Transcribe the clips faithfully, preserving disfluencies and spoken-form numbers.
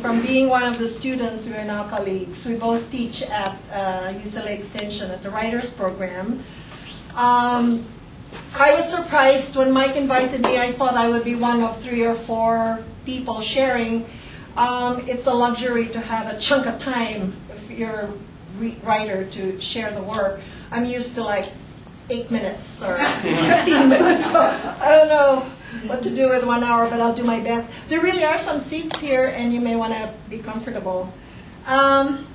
From being one of the students, we are now colleagues. We both teach at uh, U C L A Extension at the Writers Program. Um, I was surprised when Mike invited me. I thought I would be one of three or four people sharing. Um, it's a luxury to have a chunk of time if you're a writer to share the work. I'm used to like eight minutes or fifteen minutes. So I don't know what to do with one hour, but I'll do my best. There really are some seats here, and you may want to be comfortable. Um,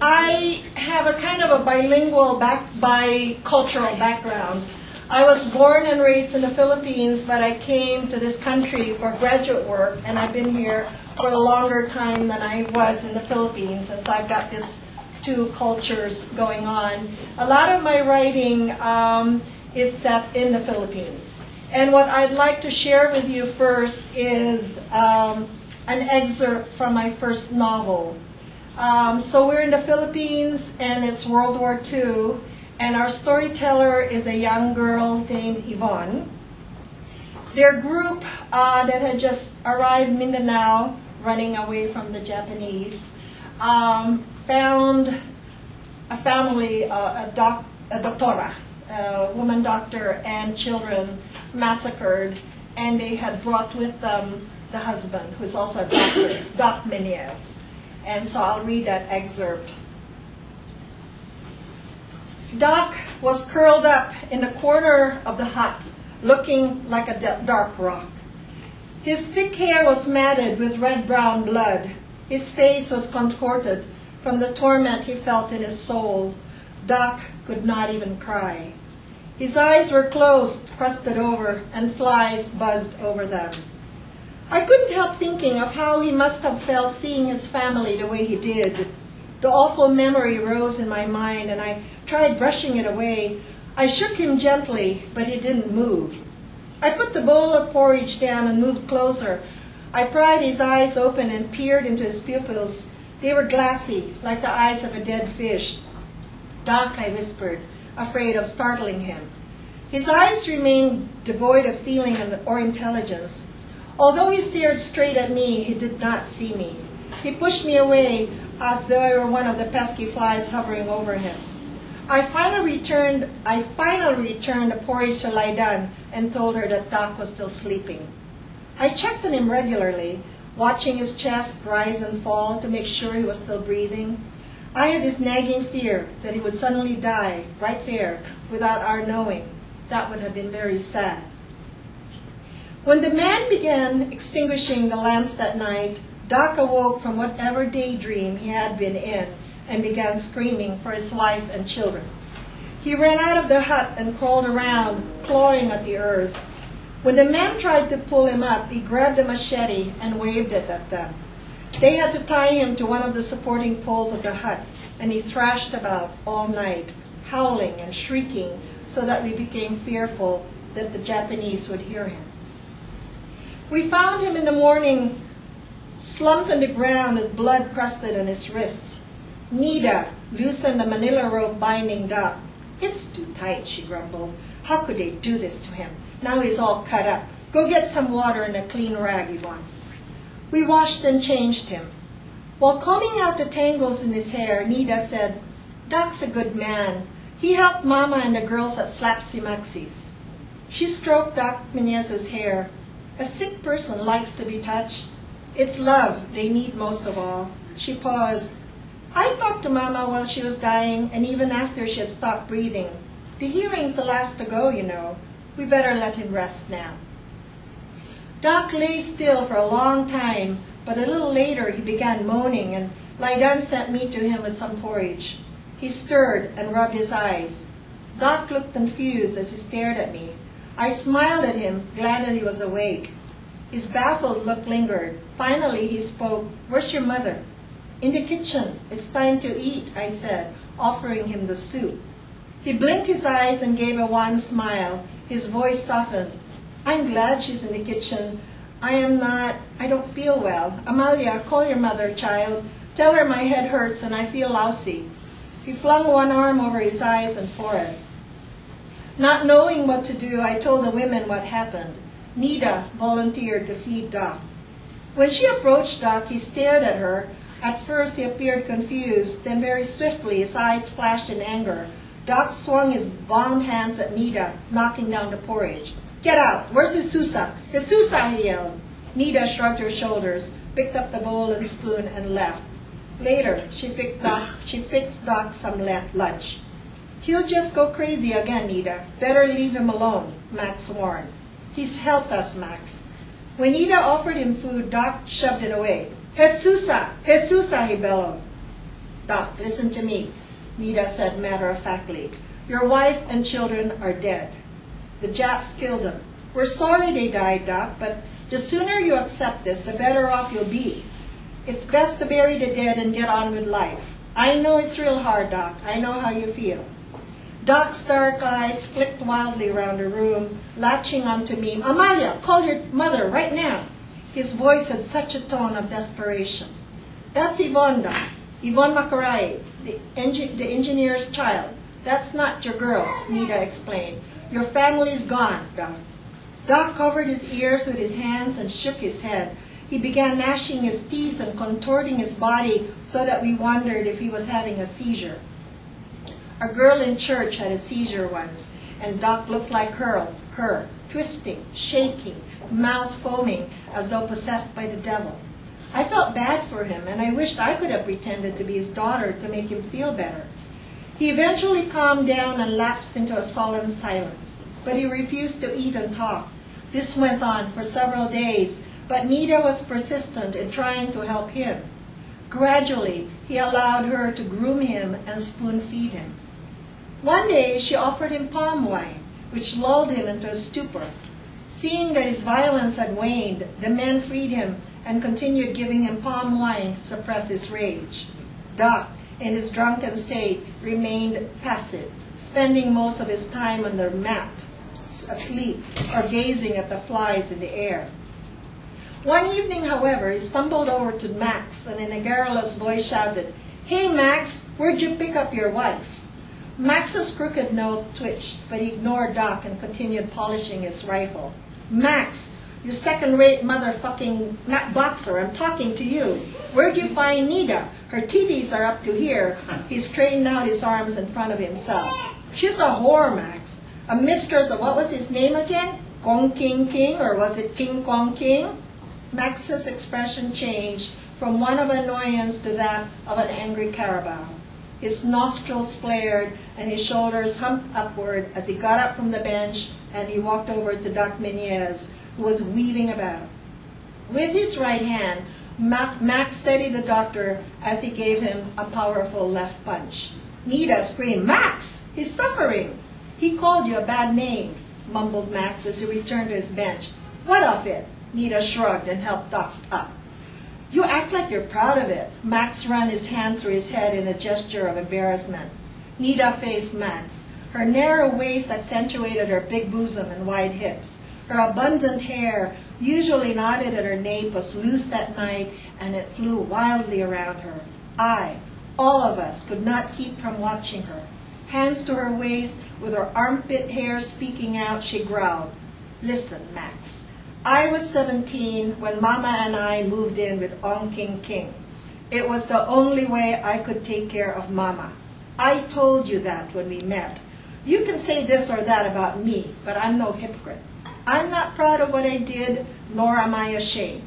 I have a kind of a bilingual, back, bicultural background. I was born and raised in the Philippines, but I came to this country for graduate work, and I've been here for a longer time than I was in the Philippines, and so I've got this two cultures going on. A lot of my writing um, is set in the Philippines. And what I'd like to share with you first is um, an excerpt from my first novel. Um, so we're in the Philippines, and it's World War Two, and our storyteller is a young girl named Yvonne. Their group uh, that had just arrived in Mindanao, running away from the Japanese, um, found a family, uh, a, doc a doctora, a woman doctor, and children massacred, and they had brought with them the husband, who's also a doctor, Doc Menezes. And so I'll read that excerpt. Doc was curled up in a corner of the hut, looking like a dark rock. His thick hair was matted with red-brown blood. His face was contorted from the torment he felt in his soul. Doc could not even cry. His eyes were closed, crusted over, and flies buzzed over them. I couldn't help thinking of how he must have felt seeing his family the way he did. The awful memory rose in my mind, and I tried brushing it away. I shook him gently, but he didn't move. I put the bowl of porridge down and moved closer. I pried his eyes open and peered into his pupils. They were glassy, like the eyes of a dead fish. "Doc," I whispered, afraid of startling him. His eyes remained devoid of feeling or intelligence. Although he stared straight at me, he did not see me. He pushed me away as though I were one of the pesky flies hovering over him. I finally returned, I finally returned the porridge to Lidan and told her that Doc was still sleeping. I checked on him regularly, watching his chest rise and fall to make sure he was still breathing. I had this nagging fear that he would suddenly die right there without our knowing. That would have been very sad. When the man began extinguishing the lamps that night, Doc awoke from whatever daydream he had been in and began screaming for his wife and children. He ran out of the hut and crawled around, clawing at the earth. When the man tried to pull him up, he grabbed a machete and waved it at them. They had to tie him to one of the supporting poles of the hut, and he thrashed about all night, howling and shrieking, so that we became fearful that the Japanese would hear him. We found him in the morning, slumped on the ground with blood crusted on his wrists. Nida loosened the manila rope binding Doc. "It's too tight," she grumbled. "How could they do this to him? Now he's all cut up. Go get some water and a clean rag, Yvonne." We washed and changed him. While combing out the tangles in his hair, Nida said, "Doc's a good man. He helped Mama and the girls at Slapsy Maxies." She stroked Doc Menezes' hair. A sick person likes to be touched. It's love they need most of all. She paused. "I talked to Mama while she was dying, and even after she had stopped breathing. The hearing's the last to go, you know. We better let him rest now." Doc lay still for a long time, but a little later he began moaning, and Lidan sent me to him with some porridge. He stirred and rubbed his eyes. Doc looked confused as he stared at me. I smiled at him, glad that he was awake. His baffled look lingered. Finally he spoke, "Where's your mother?" "In the kitchen. It's time to eat," I said, offering him the soup. He blinked his eyes and gave a wan smile. His voice softened. "I'm glad she's in the kitchen. I am not, I don't feel well. Amalia, call your mother, child. Tell her my head hurts and I feel lousy." He flung one arm over his eyes and forehead. Not knowing what to do, I told the women what happened. Nida volunteered to feed Doc. When she approached Doc, he stared at her. At first, he appeared confused, then very swiftly, his eyes flashed in anger. Doc swung his bound hands at Nita, knocking down the porridge. "Get out! Where's Jesusa? Jesusa!" he yelled. Nita shrugged her shoulders, picked up the bowl and spoon, and left. Later, she fixed Doc, she fixed Doc some lunch. "He'll just go crazy again, Nita. Better leave him alone," Max warned. "He's helped us, Max." When Nita offered him food, Doc shoved it away. "Jesusa! Jesusa!" he bellowed. "Doc, listen to me," Nita said matter-of-factly. "Your wife and children are dead. The Japs killed them. We're sorry they died, Doc, but the sooner you accept this, the better off you'll be. It's best to bury the dead and get on with life. I know it's real hard, Doc. I know how you feel." Doc's dark eyes flicked wildly around the room, latching onto me. "Amalia, call your mother right now." His voice had such a tone of desperation. "That's Yvonne, Doc. Yvonne Macaray, the, engi the engineer's child. That's not your girl," Nita explained. "Your family's gone, Doc." Doc covered his ears with his hands and shook his head. He began gnashing his teeth and contorting his body so that we wondered if he was having a seizure. A girl in church had a seizure once, and Doc looked like her, her, twisting, shaking, mouth foaming, as though possessed by the devil. I felt bad for him, and I wished I could have pretended to be his daughter to make him feel better. He eventually calmed down and lapsed into a sullen silence, but he refused to eat and talk. This went on for several days, but Nita was persistent in trying to help him. Gradually, he allowed her to groom him and spoon-feed him. One day, she offered him palm wine, which lulled him into a stupor. Seeing that his violence had waned, the men freed him and continued giving him palm wine to suppress his rage. Doc, in his drunken state, remained passive, spending most of his time on the mat, asleep, or gazing at the flies in the air. One evening, however, he stumbled over to Max, and in a garrulous voice shouted, "Hey, Max, where'd you pick up your wife?" Max's crooked nose twitched, but he ignored Doc and continued polishing his rifle. "Max, you second-rate motherfucking boxer, I'm talking to you. Where'd you find Nita? Her titties are up to here." He straightened out his arms in front of himself. "She's a whore, Max. A mistress of, what was his name again? Ong Kin Kin, or was it King Ong King?" Max's expression changed from one of annoyance to that of an angry carabao. His nostrils flared and his shoulders humped upward as he got up from the bench and he walked over to Doc Menezes, who was weaving about. With his right hand, Max steadied the doctor as he gave him a powerful left punch. Nita screamed, "Max, he's suffering." "He called you a bad name," mumbled Max as he returned to his bench. "What of it?" Nita shrugged and helped Doc up. "You act like you're proud of it." Max ran his hand through his head in a gesture of embarrassment. Nita faced Max. Her narrow waist accentuated her big bosom and wide hips. Her abundant hair, usually knotted at her nape, was loose that night, and it flew wildly around her. I, all of us, could not keep from watching her. Hands to her waist, with her armpit hair speaking out, she growled, "Listen, Max. I was seventeen when Mama and I moved in with Ong Kin Kin. It was the only way I could take care of Mama. I told you that when we met. You can say this or that about me, but I'm no hypocrite. I'm not proud of what I did, nor am I ashamed."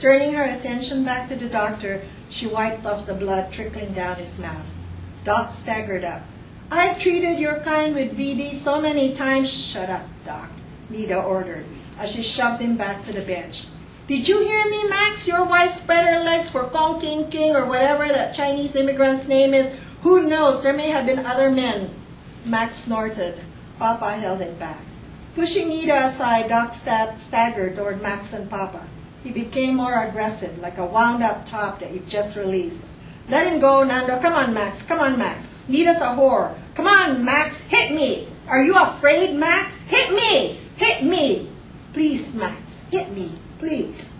Turning her attention back to the doctor, she wiped off the blood trickling down his mouth. Doc staggered up. "I've treated your kind with V D so many times." "Shut up, Doc," Nita ordered, as she shoved him back to the bench. "Did you hear me, Max? Your wife spread her legs for Ong Kin Kin, or whatever that Chinese immigrant's name is. Who knows? There may have been other men." Max snorted. Papa held him back. Pushing Nita aside, Doc stab staggered toward Max and Papa. He became more aggressive, like a wound-up top that you've just released. "Let him go, Nando. Come on, Max. Come on, Max. Nita's a whore. Come on, Max. Hit me. Are you afraid, Max? Hit me. Hit me. Please, Max, hit me, please."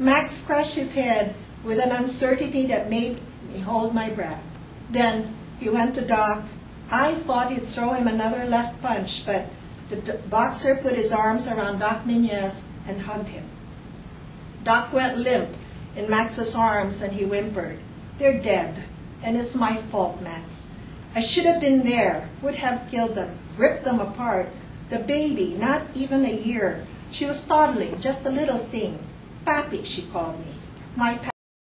Max crushed his head with an uncertainty that made me hold my breath. Then he went to Doc. I thought he'd throw him another left punch, but the boxer put his arms around Doc Menezes and hugged him. Doc went limp in Max's arms and he whimpered, "They're dead, and it's my fault, Max. I should have been there, would have killed them, ripped them apart. The baby, not even a year. She was toddling, just a little thing. Papi, she called me. My